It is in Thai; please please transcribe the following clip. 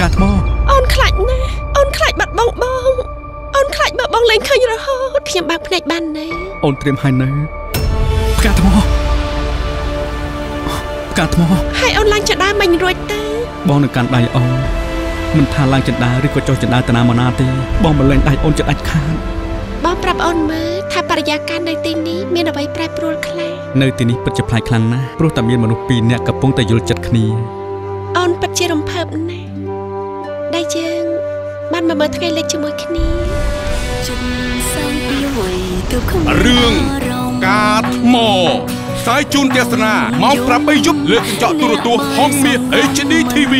กัดมองอ่อนขลัดนะอ่อนขลัดบัดบองบองอ่อนขลัดบัดบองเล่นเคยระหดเทียมบักในบ้านนะอ่อนเตรียมหายนะกัดมองกัดมองให้อ่อนล้างจะได้มันรวยเต้บองในการได้อ่อนมันทาล้างจะได้หรือก็โจจะได้ตนามานาตีบองมันเล่นได้อ่อนจะอัดค้างบองปรับอ่อนมาถ้าปริยาการในตีนี้เมียนเอาไว้แปรปรวนคลายในตีนี้ปัจจัยพลายครั้งนะโปรตามเมียนมนุษย์ปีเนี่ยกับปงแต่ยุลจัดคณีอ่อนปัจจัยรำเพิบนะได้เชิงบ้านมาเมื่อไงเล็กชมวยคณีเรื่องการหมอสายจูนเจษนาเมาปรับไปยุบเลือกเจาะตัวห้องเมีย HD TV